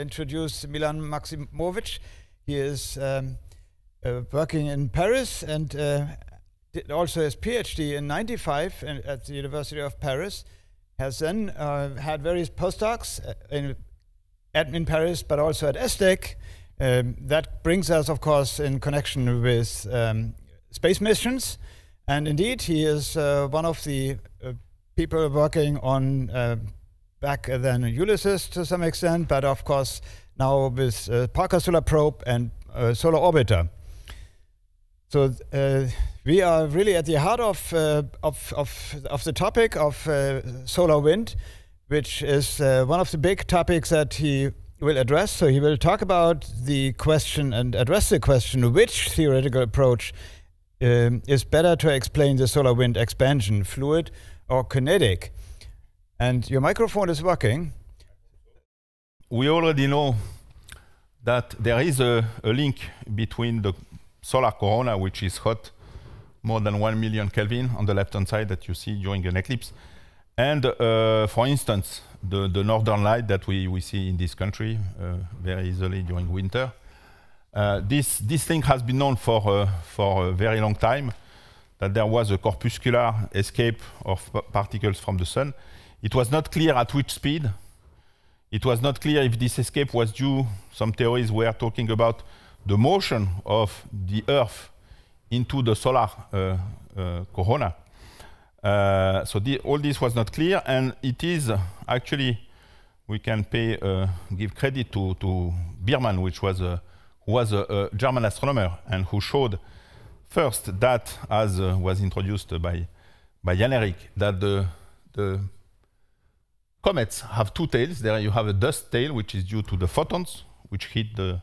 introduce Milan Maksimovic. He is working in Paris and did also his PhD in '95 at the University of Paris. Has then had various postdocs in Paris, but also at ESTEC. That brings us, of course, in connection with space missions. And indeed, he is one of the people working on back then Ulysses to some extent, but of course now with Parker Solar Probe and Solar Orbiter. So we are really at the heart of the topic of solar wind, which is one of the big topics that he will address. So he will talk about the question and address the question, which theoretical approach is better to explain the solar wind expansion, fluid or kinetic. And your microphone is working. We already know that there is a link between the solar corona, which is hot, more than 1 million Kelvin on the left-hand side that you see during an eclipse, and for instance, the northern light that we see in this country very easily during winter. This thing has been known for a very long time, that there was a corpuscular escape of particles from the sun. It was not clear at which speed. It was not clear if this escape was due, some theories were talking about the motion of the Earth into the solar corona. So all this was not clear, and it is actually, we can give credit to Biermann, which was a German astronomer, and who showed first that, as was introduced by Jan-Erik, that the comets have two tails. There you have a dust tail, which is due to the photons, which hit the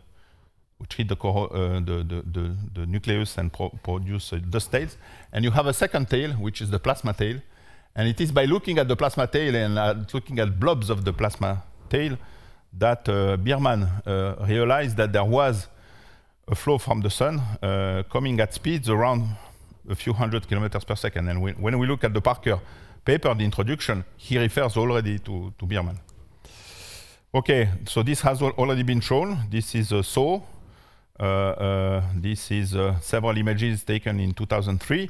nucleus and produce dust tails. And you have a second tail, which is the plasma tail. And it is by looking at the plasma tail and looking at blobs of the plasma tail that Biermann realized that there was a flow from the sun coming at speeds around a few hundred kilometers per second. And when we look at the Parker paper, the introduction, he refers already to Biermann. Okay, so this has already been shown. This is a saw. This is several images taken in 2003,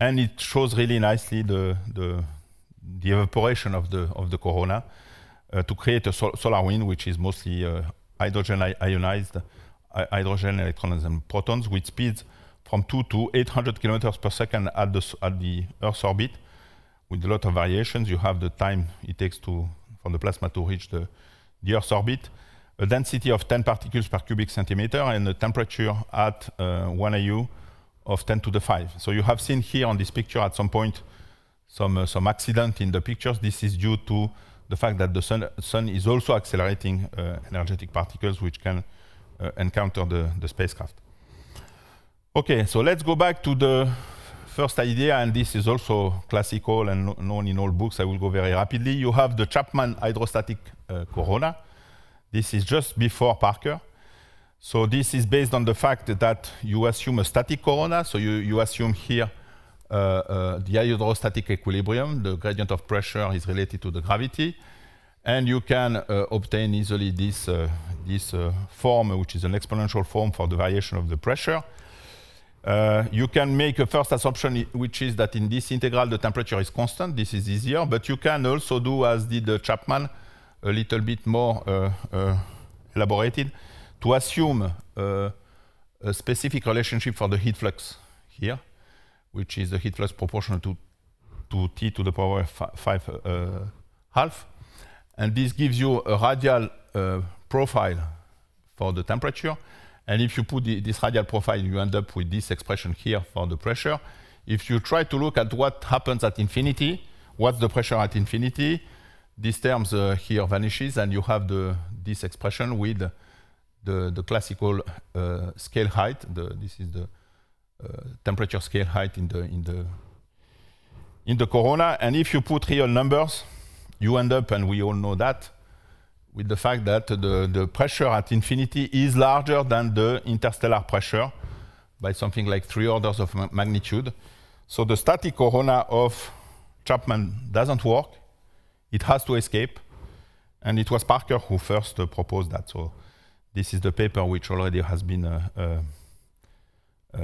and it shows really nicely the evaporation of the corona to create a solar wind, which is mostly hydrogen ionized, hydrogen electrons and protons, with speeds from 2 to 800 kilometers per second at the Earth's orbit, with a lot of variations. You have the time it takes from the plasma to reach the Earth's orbit, a density of 10 particles per cubic centimeter, and a temperature at 1 AU of 10⁵. So you have seen here on this picture at some point some accident in the pictures. This is due to the fact that the sun is also accelerating energetic particles which can encounter the spacecraft. Okay, so let's go back to the first idea, and this is also classical and known in all books. I will go very rapidly. You have the Chapman hydrostatic corona. This is just before Parker. So this is based on the fact that you assume a static corona. So you assume here the hydrostatic equilibrium. The gradient of pressure is related to the gravity. And you can obtain easily this form, which is an exponential form for the variation of the pressure. You can make a first assumption, which is that in this integral, the temperature is constant. This is easier. But you can also do, as did Chapman, a little bit more elaborated, to assume a specific relationship for the heat flux here, which is the heat flux proportional to T to the power 5 half. And this gives you a radial profile for the temperature. And if you put this radial profile, you end up with this expression here for the pressure. If you try to look at what happens at infinity, what's the pressure at infinity, these terms here vanishes, and you have this expression with the classical scale height. This is the temperature scale height in the corona. And if you put real numbers, you end up, and we all know that, with the fact that the pressure at infinity is larger than the interstellar pressure by something like 3 orders of magnitude. So the static corona of Chapman doesn't work. It has to escape. And it was Parker who first proposed that. So this is the paper which already has been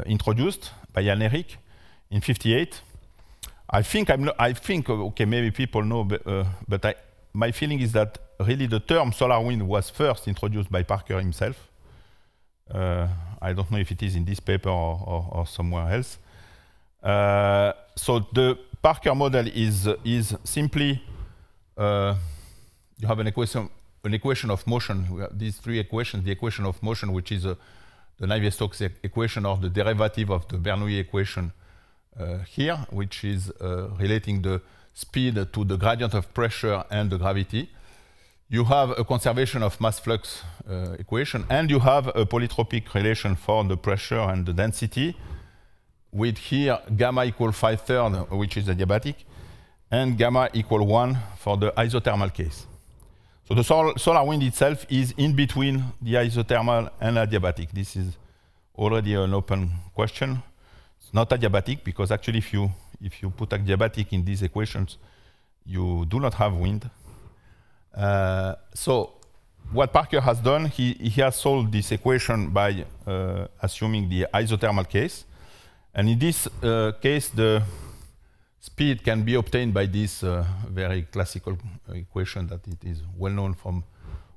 introduced by Jan-Erik in '58. I think okay, maybe people know, but my feeling is that really the term solar wind was first introduced by Parker himself. I don't know if it is in this paper or somewhere else. So the Parker model is simply you have an equation of motion. These three equations, the equation of motion, which is the Navier-Stokes equation or the derivative of the Bernoulli equation here, which is relating the speed to the gradient of pressure and the gravity. You have a conservation of mass flux equation, and you have a polytropic relation for the pressure and the density, with here gamma equal 5/3, which is adiabatic, and gamma equal 1 for the isothermal case. So the solar wind itself is in between the isothermal and adiabatic. This is already an open question. It's not adiabatic, because actually if you put adiabatic in these equations, you do not have wind. So what Parker has done, he has solved this equation by assuming the isothermal case. And in this case, the speed can be obtained by this very classical equation that it is well known from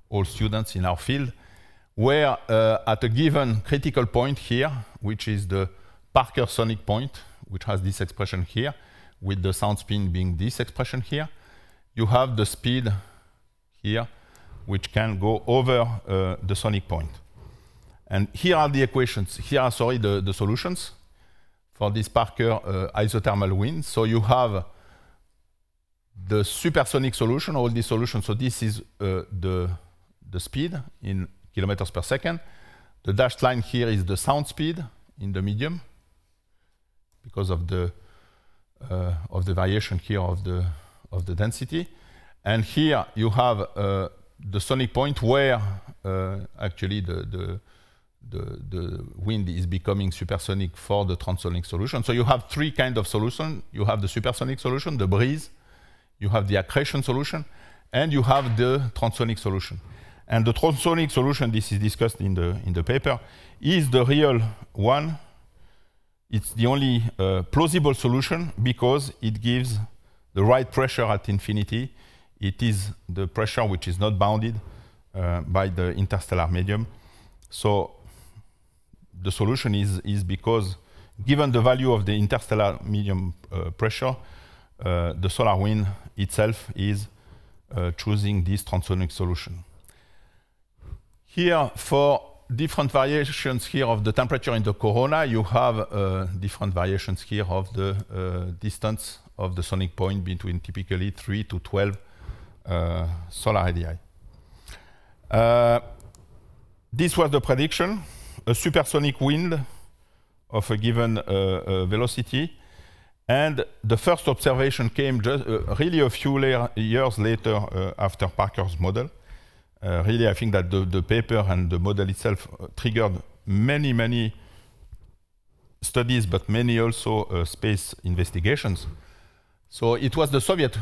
all students in our field, where at a given critical point here, which is the Parker sonic point, which has this expression here, with the sound spin being this expression here, you have the speed here, which can go over the sonic point. And here are the equations, here are, sorry, the solutions for this Parker isothermal wind. So you have the supersonic solution, all these solutions. So this is the speed in kilometers per second. The dashed line here is the sound speed in the medium, because of the variation here of the density. And here you have the sonic point where actually the wind is becoming supersonic for the transonic solution. So you have three kinds of solutions. You have the supersonic solution, the breeze, you have the accretion solution, and you have the transonic solution. And the transonic solution, this is discussed in the paper, is the real one. It's the only plausible solution because it gives the right pressure at infinity. It is the pressure which is not bounded by the interstellar medium. So the solution is because, given the value of the interstellar medium pressure, the solar wind itself is choosing this transonic solution. Here, for different variations here of the temperature in the corona, you have different variations here of the distance of the sonic point between typically 3 to 12 solar radii. This was the prediction, a supersonic wind of a given velocity. And the first observation came just, really a few years later after Parker's model. Really, I think that the paper and the model itself triggered many, many studies, but many also space investigations. So it was the Soviet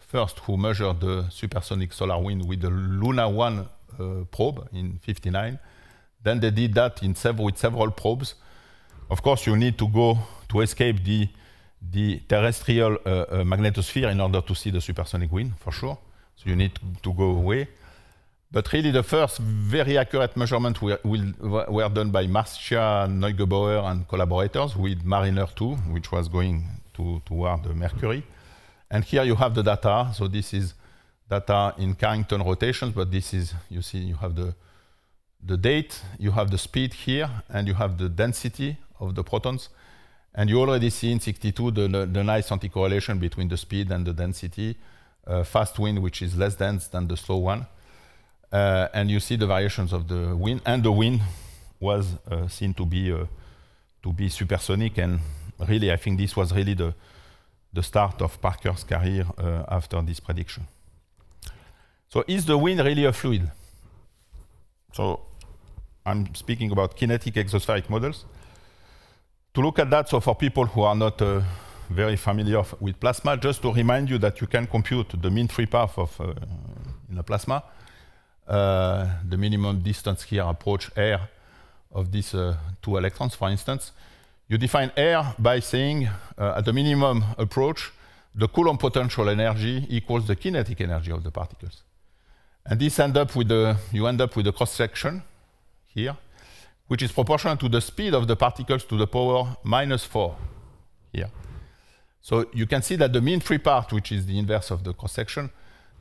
first who measured the supersonic solar wind with the Luna 1 probe in '59. Then they did that in with several probes. Of course, you need to go to escape the terrestrial magnetosphere in order to see the supersonic wind, for sure. So you need to go away. But really, the first very accurate measurements were done by Marcia, Neugebauer, and collaborators with Mariner 2, which was going toward the Mercury. And here you have the data. So this is data in Carrington rotations, but this is, you see, you have the date, you have the speed here, and you have the density of the protons. And you already see in '62 the nice anti-correlation between the speed and the density, fast wind, which is less dense than the slow one. And you see the variations of the wind, and the wind was seen to be supersonic. And really, I think this was really the start of Parker's career after this prediction. So is the wind really a fluid? So I'm speaking about kinetic exospheric models. To look at that, so for people who are not very familiar with plasma, just to remind you that you can compute the mean free path of in the plasma. The minimum distance here approach air of these two electrons, for instance. You define air by saying at the minimum approach, the Coulomb potential energy equals the kinetic energy of the particles. And this end up with the, you end up with the cross-section here, which is proportional to the speed of the particles to the power -4 here. So you can see that the mean free path, which is the inverse of the cross-section,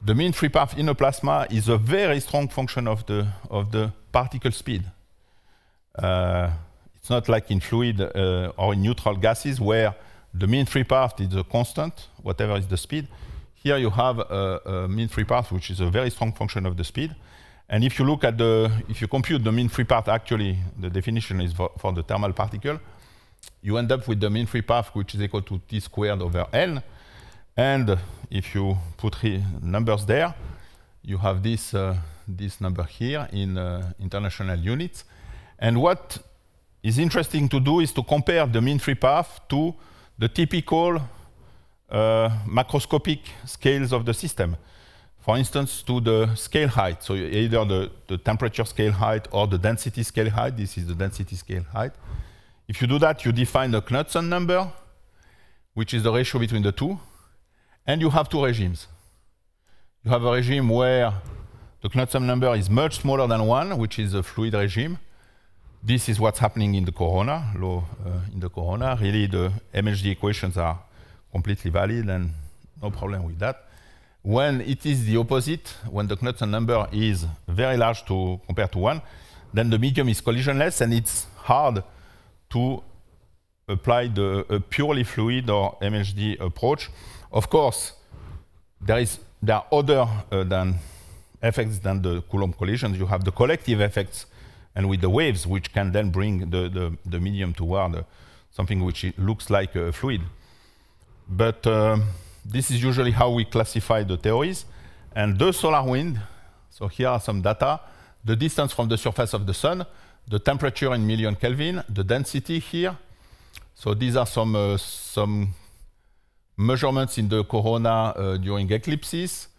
the mean free path in a plasma is a very strong function of the particle speed. It's not like in fluid or in neutral gases where the mean free path is a constant, whatever is the speed. Here you have a mean free path, which is a very strong function of the speed. And if you look at the, if you compute the mean free path, actually the definition is for the thermal particle, you end up with the mean free path, which is equal to T²/L. And if you put numbers there, you have this, this number here in international units. And what is interesting to do is to compare the mean free path to the typical macroscopic scales of the system. For instance, to the scale height. So either the temperature scale height or the density scale height. This is the density scale height. If you do that, you define the Knudsen number, which is the ratio between the two. And you have two regimes. You have a regime where the Knudsen number is much smaller than 1, which is a fluid regime. This is what's happening in the corona, in the corona. Really, the MHD equations are completely valid and no problem with that. When it is the opposite, when the Knudsen number is very large compared to 1, then the medium is collisionless and it's hard to apply a purely fluid or MHD approach. Of course, there are other effects than the Coulomb collisions. You have the collective effects and with the waves, which can then bring the medium toward something which looks like a fluid. But this is usually how we classify the theories. And the solar wind, so here are some data, the distance from the surface of the sun, the temperature in million Kelvin, the density here. So these are some measurements in the corona during eclipses,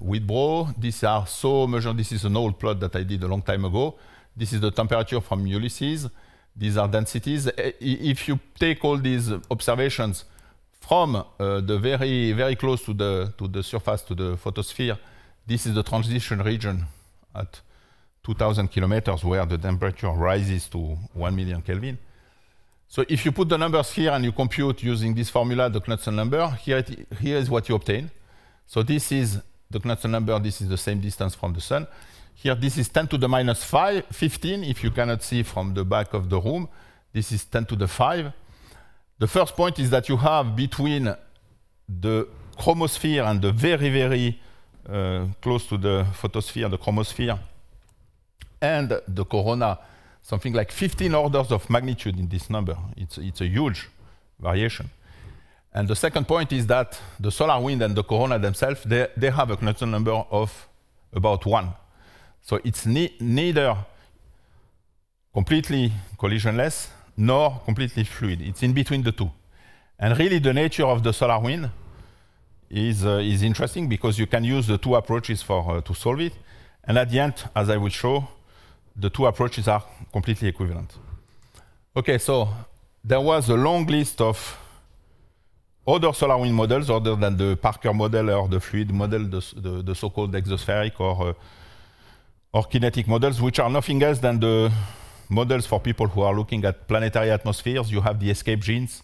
withdrawal. These are so measured. This is an old plot that I did a long time ago. This is the temperature from Ulysses. These are densities. If you take all these observations from the very, very close to the surface, to the photosphere, this is the transition region at 2,000 kilometers where the temperature rises to 1 million Kelvin. So if you put the numbers here and you compute using this formula, the Knudsen number, here is what you obtain. So this is the Knudsen number. This is the same distance from the sun. Here, this is 10⁻¹⁵ if you cannot see from the back of the room. This is 10⁵. The first point is that you have between the chromosphere and the very, very close to the photosphere, the chromosphere, and the corona, something like 15 orders of magnitude in this number. It's a huge variation. And the second point is that the solar wind and the corona themselves, they have a Knudsen number of about 1. So it's neither completely collisionless nor completely fluid. It's in between the two. And really the nature of the solar wind is interesting because you can use the two approaches to solve it. And at the end, as I will show, the two approaches are completely equivalent. Okay, so there was a long list of other solar wind models other than the Parker model or the fluid model, the so-called exospheric or kinetic models, which are nothing else than the models for people who are looking at planetary atmospheres. You have the escape genes.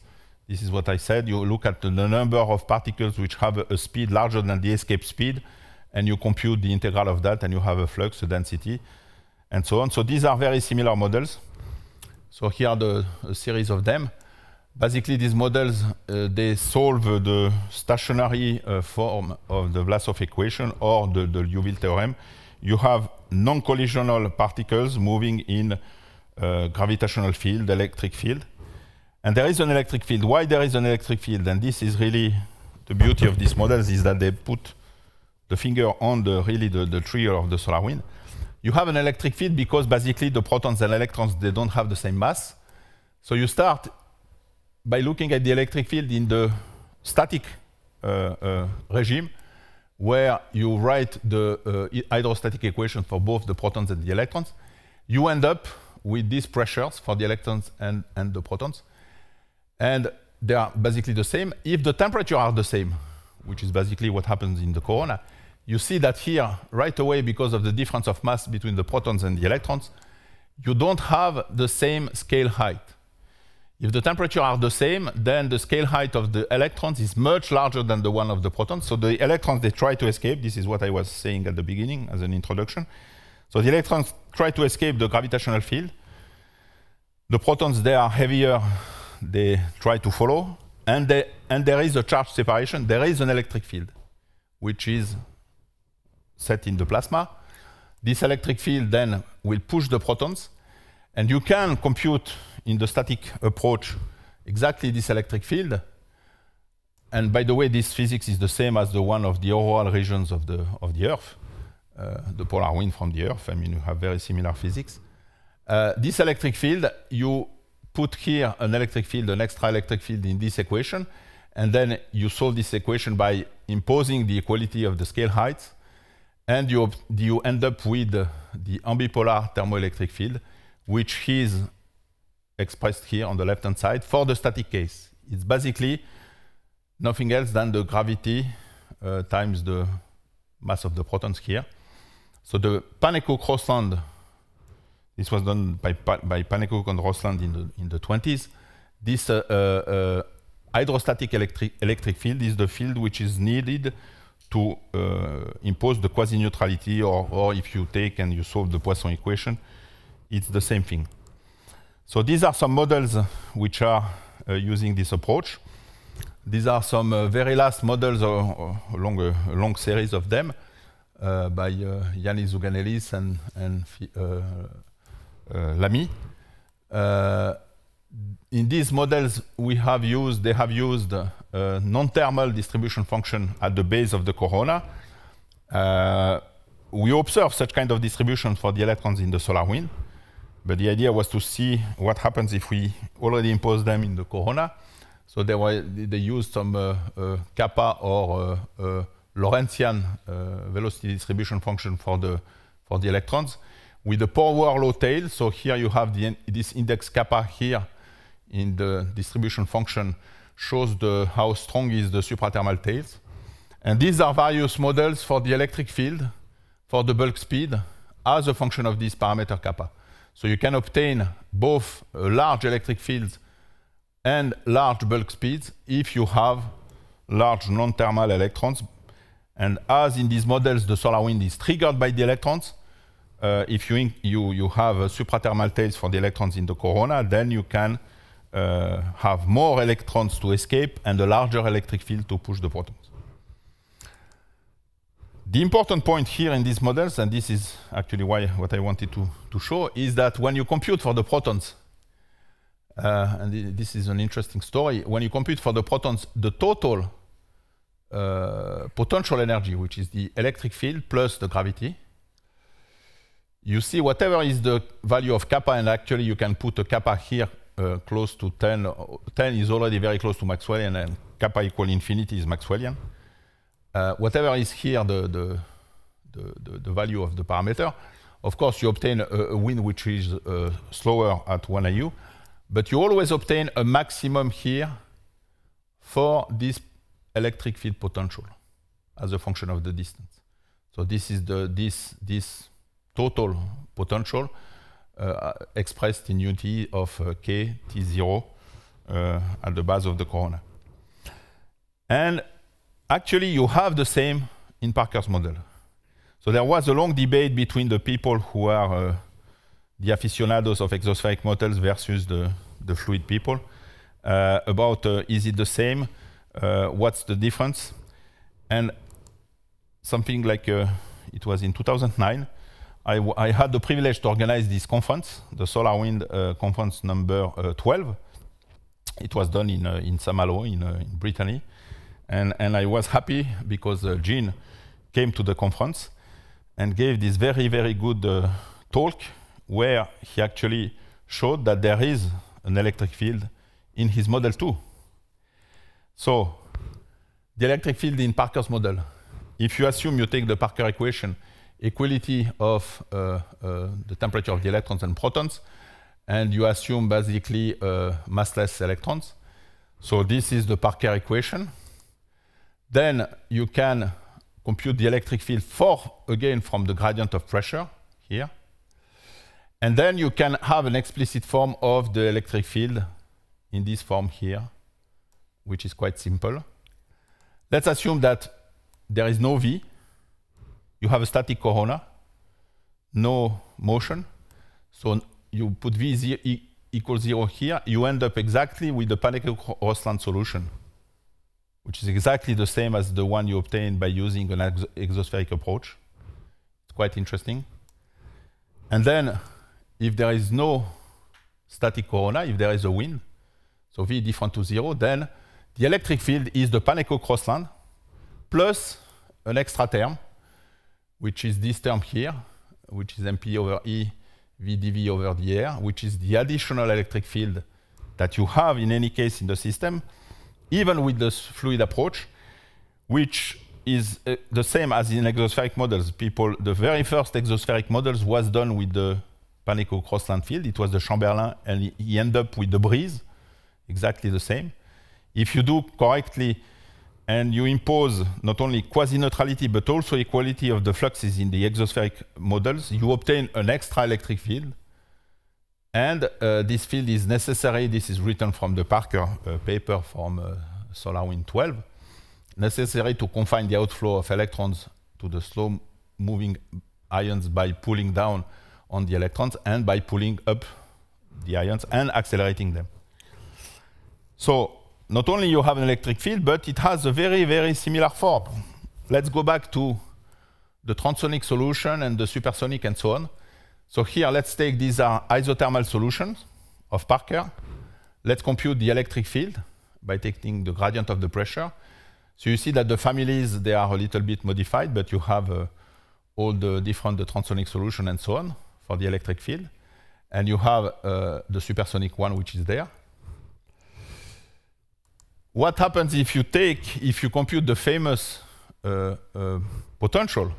This is what I said. You look at the number of particles which have a speed larger than the escape speed, and you compute the integral of that, and you have a flux, a density, and so on. So these are very similar models. So here are a series of them. Basically, these models, they solve the stationary form of the Vlasov equation or the Liouville theorem. You have non-collisional particles moving in gravitational field, electric field. And there is an electric field. Why there is an electric field? And this is really the beauty of these models, is that they put the finger on really the trigger of the solar wind. You have an electric field because basically the protons and electrons, they don't have the same mass. So you start by looking at the electric field in the static regime, where you write the hydrostatic equation for both the protons and the electrons, you end up with these pressures for the electrons and the protons. And they are basically the same. If the temperature are the same, which is basically what happens in the corona, you see that here right away, because of the difference of mass between the protons and the electrons, you don't have the same scale height. If the temperature are the same, then the scale height of the electrons is much larger than the one of the protons. So the electrons, they try to escape. This is what I was saying at the beginning as an introduction. So the electrons try to escape the gravitational field. The protons, they are heavier. They try to follow. And there is a charge separation. There is an electric field, which is set in the plasma. This electric field then will push the protons. And you can compute in the static approach exactly this electric field. And by the way, this physics is the same as the one of the auroral regions of the Earth, the polar wind from the Earth. I mean, you have very similar physics. This electric field, you put here an electric field, an extra electric field in this equation. And then you solve this equation by imposing the equality of the scale heights. And you end up with the ambipolar thermoelectric field, which is expressed here on the left-hand side for the static case. It's basically nothing else than the gravity times the mass of the protons here. So the Pannekoek-Rosseland, this was done by Pannekoek and Rosseland in the 20s. This hydrostatic electric field is the field which is needed to impose the quasi-neutrality, or if you take and you solve the Poisson equation, it's the same thing. So these are some models which are using this approach. These are some very last models along a long series of them by Yannis Zouganelis and Lamy. In these models, they have used non-thermal distribution function at the base of the corona. We observe such kind of distribution for the electrons in the solar wind. But the idea was to see what happens if we already impose them in the corona. So they used some kappa or Lorentzian velocity distribution function for the electrons with the power law tail. So here you have this index kappa here in the distribution function shows how strong is the suprathermal tails. And these are various models for the electric field, for the bulk speed, as a function of this parameter kappa. So you can obtain both large electric fields and large bulk speeds if you have large non-thermal electrons. And as in these models, the solar wind is triggered by the electrons. If you have suprathermal tails for the electrons in the corona, then you can have more electrons to escape and a larger electric field to push the protons. The important point here in these models, and this is actually what I wanted to show, is that when you compute for the protons, and this is an interesting story, when you compute for the protons, the total potential energy, which is the electric field plus the gravity, you see whatever is the value of kappa, and actually you can put a kappa here close to 10. 10 is already very close to Maxwellian, and kappa equal infinity is Maxwellian. Whatever is here the value of the parameter, of course you obtain a wind which is slower at 1 AU, but you always obtain a maximum here for this electric field potential as a function of the distance. So this is this total potential expressed in unity of K T0 at the base of the corona. And actually, you have the same in Parker's model. So there was a long debate between the people who are the aficionados of exospheric models versus the fluid people about is it the same, what's the difference? And something like it was in 2009, I had the privilege to organize this conference, the Solar Wind conference number 12. It was done in Saint-Malo in Brittany. And I was happy because Gene came to the conference and gave this very, very good talk where he actually showed that there is an electric field in his model too. So the electric field in Parker's model if you assume you take the Parker equation, equality of the temperature of the electrons and protons, and you assume basically massless electrons. So this is the Parker equation. Then you can compute the electric field again from the gradient of pressure here. And then you can have an explicit form of the electric field in this form here, which is quite simple. Let's assume that there is no V. You have a static corona, no motion. So you put V equals 0 here. You end up exactly with the Pannekoek-Rosseland solution, which is exactly the same as the one you obtained by using an exospheric approach. It's quite interesting. And then if there is no static corona, if there is a wind, so V different to 0, then the electric field is the Pannekoek-Rosseland plus an extra term, which is this term here, which is MP over E VdV over the air, which is the additional electric field that you have in any case in the system, even with this fluid approach, which is the same as in exospheric models. The very first exospheric models was done with the Pannekoek-Rosseland field. It was the Chamberlain, and he ended up with the breeze, exactly the same. If you do correctly, and you impose not only quasi-neutrality, but also equality of the fluxes in the exospheric models, you obtain an extra electric field. And this field is necessary. This is written from the Parker paper from Solar Wind 12. Necessary to confine the outflow of electrons to the slow-moving ions by pulling down on the electrons and by pulling up the ions and accelerating them. So, not only you have an electric field, but it has a very, very similar form. Let's go back to the transonic solution and the supersonic and so on. So here, let's take these are isothermal solutions of Parker. Let's compute the electric field by taking the gradient of the pressure. So you see that the families, they are a little bit modified, but you have all the different transonic solution and so on for the electric field. And you have the supersonic one, which is there. What happens if you compute the famous potential,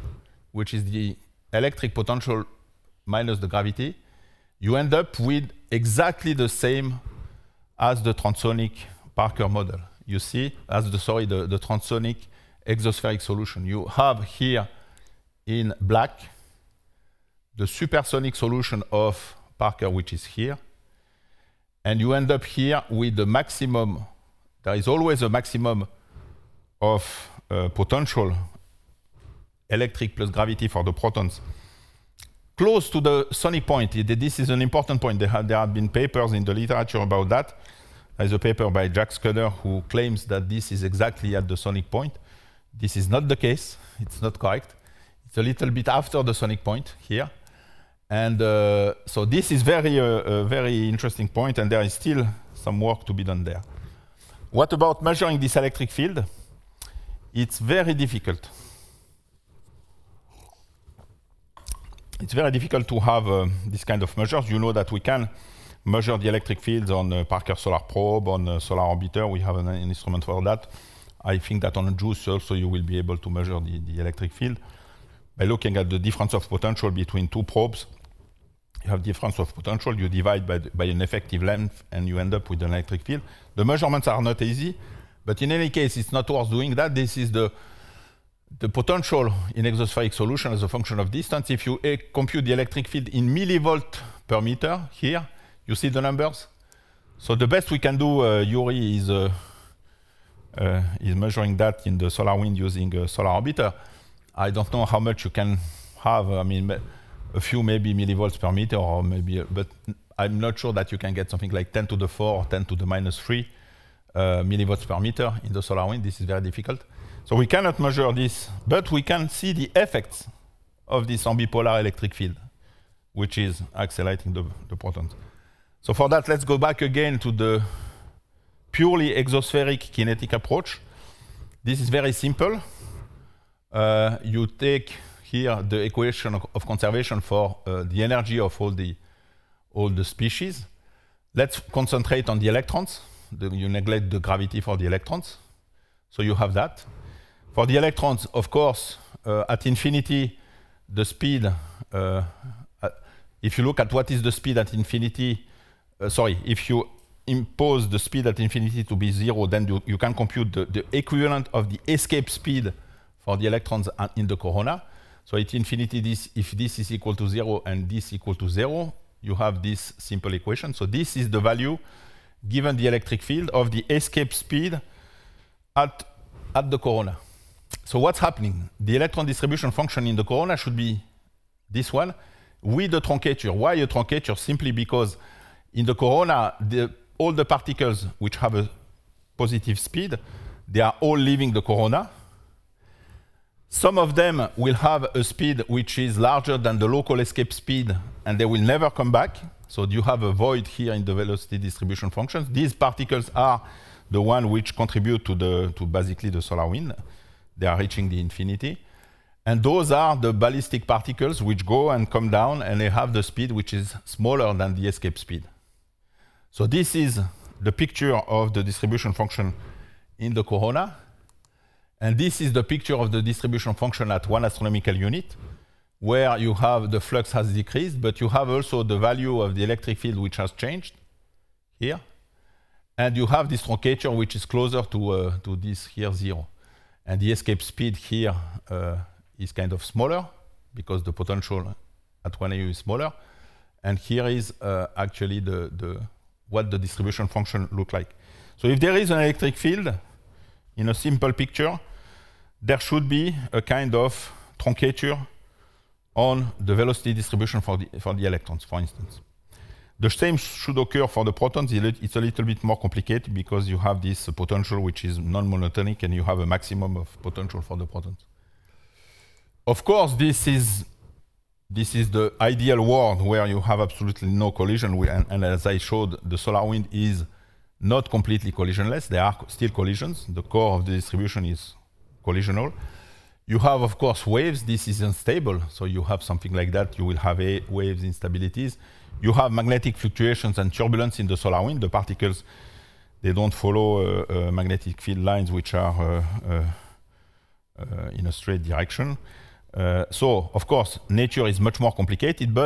which is the electric potential minus the gravity? You end up with exactly the same as the transonic Parker model. You see, sorry, the transonic exospheric solution. You have here in black the supersonic solution of Parker, which is here, and you end up here with the maximum. There is always a maximum of potential, electric plus gravity for the protons, close to the sonic point. This is an important point. There have been papers in the literature about that. There is a paper by Jack Scudder who claims that this is exactly at the sonic point. This is not the case. It's not correct. It's a little bit after the sonic point here. And so this is a very interesting point, and there is still some work to be done there. What about measuring this electric field? It's very difficult. It's very difficult to have this kind of measures. You know that we can measure the electric fields on Parker Solar Probe, on Solar Orbiter. We have an instrument for that. I think that on Juice also you will be able to measure the electric field by looking at the difference of potential between two probes. You have difference of potential, you divide by an effective length, and you end up with an electric field. The measurements are not easy, but in any case, it's not worth doing that. This is the potential in exospheric solution as a function of distance. If you compute the electric field in millivolt per meter here, you see the numbers. So the best we can do, Yuri is measuring that in the Solar Wind using a Solar Orbiter. I don't know how much you can have. I mean, a few maybe millivolts per meter, or maybe, but I'm not sure that you can get something like 10 to the 4 or 10 to the minus 3 millivolts per meter in the Solar Wind. This is very difficult. So we cannot measure this, but we can see the effects of this ambipolar electric field, which is accelerating the protons. So for that, let's go back again to the purely exospheric kinetic approach. This is very simple. You take here the equation of conservation for the energy of all the species. Let's concentrate on the electrons. You neglect the gravity for the electrons. So you have that. For the electrons, of course, at infinity, the speed, if you look at what is the speed at infinity, if you impose the speed at infinity to be zero, then you can compute the equivalent of the escape speed for the electrons in the corona. So at infinity, if this is equal to zero and this equal to zero, you have this simple equation. So this is the value given the electric field of the escape speed at the corona. So what's happening? The electron distribution function in the corona should be this one with a truncature. Why a truncature? Simply because in the corona, all the particles which have a positive speed, they are all leaving the corona. Some of them will have a speed which is larger than the local escape speed, and they will never come back. So you have a void here in the velocity distribution functions. These particles are the ones which contribute to basically the solar wind. They are reaching the infinity. And those are the ballistic particles which go and come down, and they have the speed which is smaller than the escape speed. So this is the picture of the distribution function in the corona. And this is the picture of the distribution function at 1 astronomical unit, where you have the flux has decreased, but you have also the value of the electric field which has changed here. And you have this truncature which is closer to this here zero. And the escape speed here is kind of smaller because the potential at 1 AU is smaller. And here is actually what the distribution function looks like. So if there is an electric field, in a simple picture, there should be a kind of truncature on the velocity distribution for the electrons, for instance. The same should occur for the protons. It's a little bit more complicated because you have this potential which is non-monotonic, and you have a maximum of potential for the protons. Of course, this is the ideal world where you have absolutely no collision. And as I showed, the solar wind is not completely collisionless. There are still collisions. The core of the distribution is collisional. You have, of course, waves. This is unstable. So you have something like that. You will have waves, instabilities. You have magnetic fluctuations and turbulence in the solar wind. The particles, they don't follow magnetic field lines which are in a straight direction. So, of course, nature is much more complicated.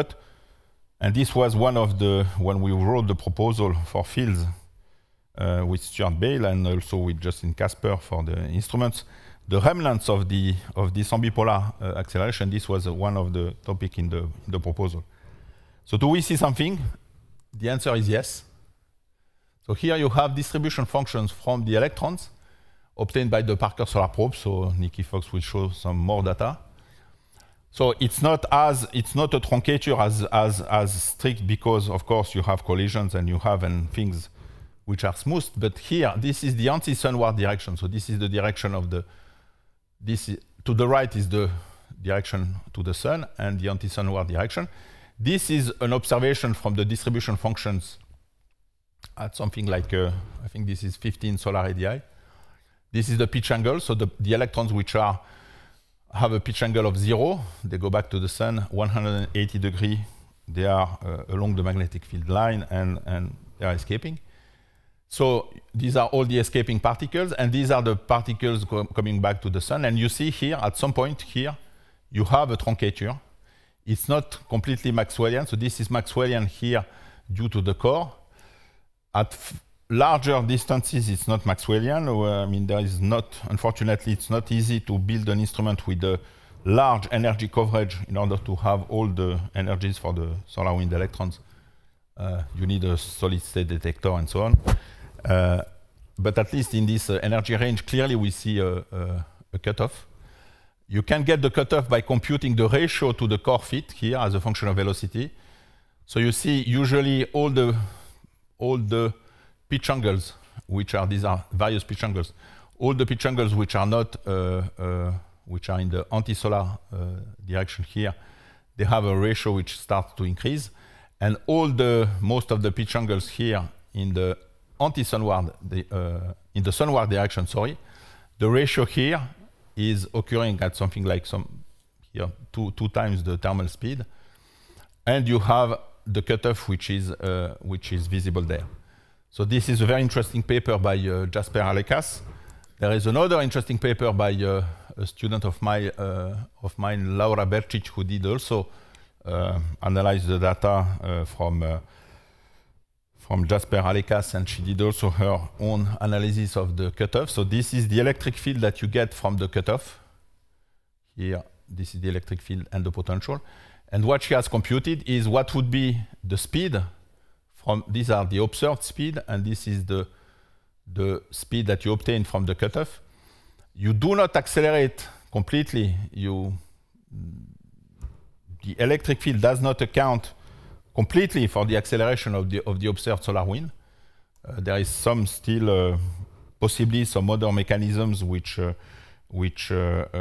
And this was one of the, when we wrote the proposal for fields, with Stuart Bale and also with Justin Kasper for the instruments, the remnants of this ambipolar acceleration. This was one of the topics in the proposal. So do we see something? The answer is yes. So here you have distribution functions from the electrons obtained by the Parker Solar Probe. So Nikki Fox will show some more data. So it's not a truncature as strict because, of course, you have collisions and you have things which are smoothed, but here, this is the anti-sunward direction. So this is the direction of to the right is the direction to the sun and the anti-sunward direction. This is an observation from the distribution functions at something like, I think this is 15 solar radii. This is the pitch angle. So the electrons which have a pitch angle of zero, they go back to the sun, 180 degrees. They are along the magnetic field line and they are escaping. So these are all the escaping particles, and these are the particles coming back to the sun. And you see here, at some point here, you have a truncature. It's not completely Maxwellian. So this is Maxwellian here due to the core. At larger distances, it's not Maxwellian. I mean, unfortunately, it's not easy to build an instrument with a large energy coverage in order to have all the energies for the solar wind electrons. You need a solid state detector and so on. But at least in this energy range, clearly we see a cutoff. You can get the cutoff by computing the ratio to the core fit here as a function of velocity. So you see usually all the pitch angles, these are various pitch angles. All the pitch angles which are not, which are in the anti-solar direction here, they have a ratio which starts to increase. And most of the pitch angles here in the sunward direction, the ratio here is occurring at something like two times the thermal speed, and you have the cutoff which is visible there. So this is a very interesting paper by Jasper Halekas There is another interesting paper by a student of, mine, Laura Bercic, who did also analyze the data from Jasper Halekas, and she did also her own analysis of the cutoff. So this is the electric field that you get from the cutoff. Here, this is the electric field and the potential. And what she has computed is what would be the speed from, these are the observed speed, and this is the speed that you obtain from the cutoff. You do not accelerate completely. The electric field does not account completely for the acceleration of the observed solar wind. There is some still, possibly some other mechanisms the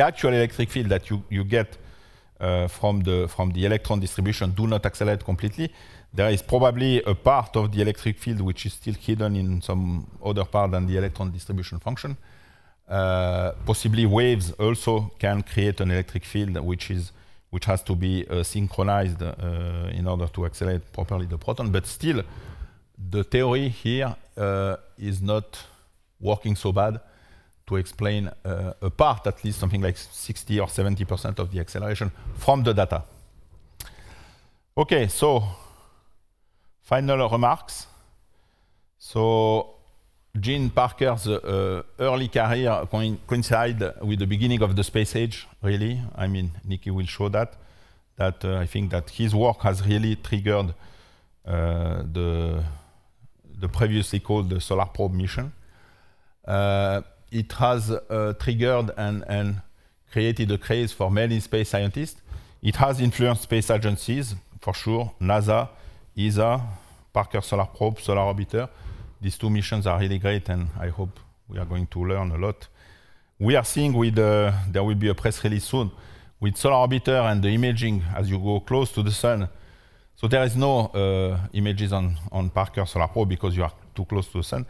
actual electric field that you get from the electron distribution do not accelerate completely. There is probably a part of the electric field which is still hidden in some other part than the electron distribution function. Possibly waves also can create an electric field which has to be synchronized in order to accelerate properly the proton. But still, the theory here is not working so bad to explain a part, at least something like 60 or 70% of the acceleration from the data. Okay, so final remarks. So Gene Parker's early career coincides with the beginning of the space age, really. I mean, Nikki will show that I think that his work has really triggered the previously called the Solar Probe mission. It has triggered and created a craze for many space scientists. It has influenced space agencies, for sure, NASA, ESA, Parker Solar Probe, Solar Orbiter. These two missions are really great, and I hope we are going to learn a lot. We are seeing with, there will be a press release soon, with Solar Orbiter and the imaging as you go close to the sun. So there is no images on Parker Solar Probe because you are too close to the sun.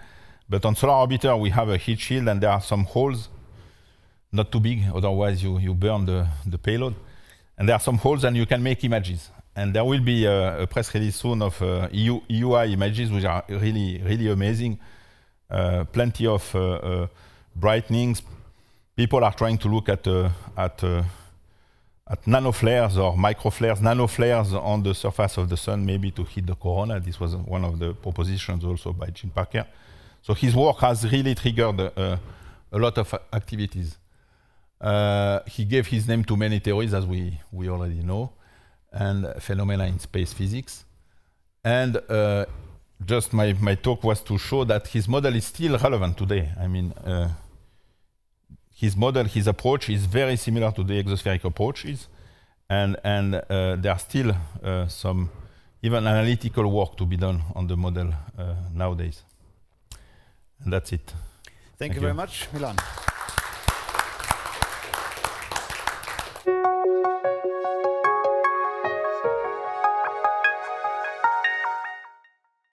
But on Solar Orbiter, we have a heat shield and there are some holes, not too big, otherwise you burn the payload. And there are some holes and you can make images. And there will be a press release soon of EUI images, which are really, really amazing. Plenty of brightenings. People are trying to look at nanoflares or microflares, nanoflares on the surface of the sun, maybe to hit the corona. This was one of the propositions also by Gene Parker. So his work has really triggered a lot of activities. He gave his name to many theories, as we already know, and phenomena in space physics. And just my talk was to show that his model is still relevant today. I mean, his approach is very similar to the exospheric approaches. And there are still some even analytical work to be done on the model nowadays. And that's it. Thank you very much, Milan.